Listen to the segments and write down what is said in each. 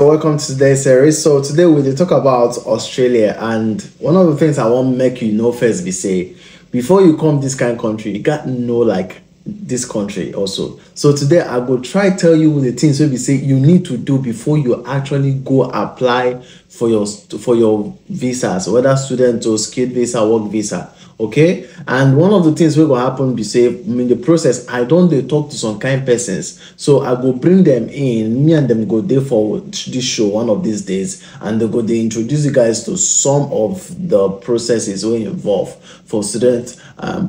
Welcome to today's series. So today we will talk about Australia, and one of the things I want to make you know first be say, before you come this kind of country, you got to know like this country also. So today I will try tell you the things we say you need to do before you actually go apply for your visas, whether student or skilled visa, work visa. Okay, and one of the things will happen be say in the process I don't they talk to some kind persons, so I go bring them in, me and them go there for this show one of these days, and they introduce you guys to some of the processes we involve for student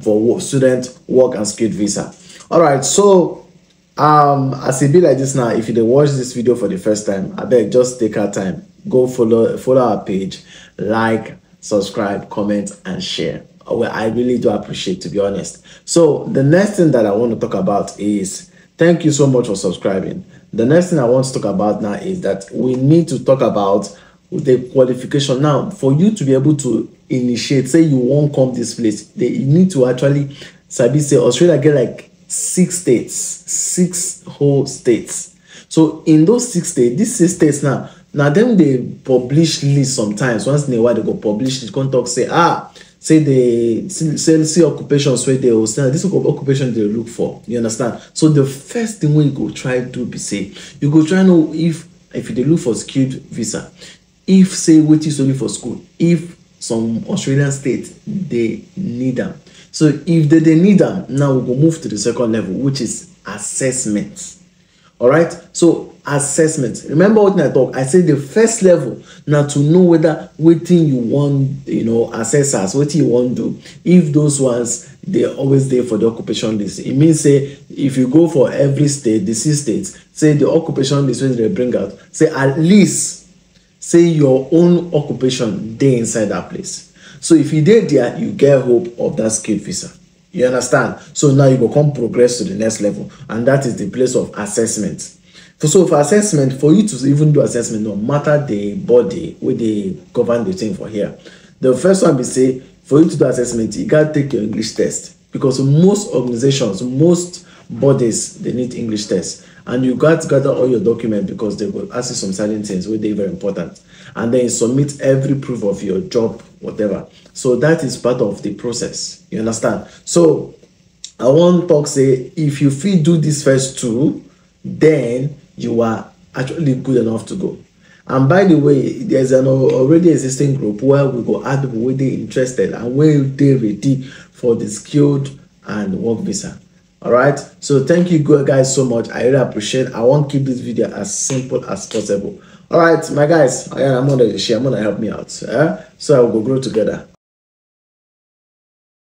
for student work and skilled visa. All right, so as it be like this now, if you watch this video for the first time, I beg just take our time, go follow our page, like, subscribe, comment and share. Well, I really do appreciate, to be honest. So the next thing that I want to talk about is, thank you so much for subscribing. The next thing I want to talk about now is that we need to talk about the qualification. Now, for you to be able to initiate, say you won't come this place, you need to actually sabi say Australia get like 6 states, 6 whole states. So in those 6 states, these 6 states now, then they publish list sometimes. Once in a while they go publish it, come talk say, ah, say they see occupations where they will say this occupation they look for. You understand? So the first thing we go try to be say, you go try know if they look for skilled visa, if say what is only for school, if some Australian state they need them. So if they need them, now we go move to the second level, which is assessment. All right, so assessment, remember what I talk, I said the first level now to know whether waiting you want, you know, assessors what you want to do. If those ones they always there for the occupation list, it means say if you go for every state, the 6 states, say the occupation list when they bring out, say at least say your own occupation they inside that place. So if you did there, you get hope of that skilled visa. You understand? So now you go come progress to the next level, and that is the place of assessment. So for assessment, for you to even do assessment, no matter the body where they govern the thing for here, the first one we say for you to do assessment, you gotta take your English test, because most organizations, most bodies, they need English tests, and you got to gather all your documents because they will ask you some certain things where they're very important, and then you submit every proof of your job, whatever. So that is part of the process. You understand? So I want to say if you feel do this first two, then you are actually good enough to go. And by the way, there's an already existing group where we go add people where they're interested and where they're ready for the skilled and work visa. All right, so thank you guys so much, I really appreciate it. I want to keep this video as simple as possible. All right, my guys, I'm gonna help me out, so I will go grow together.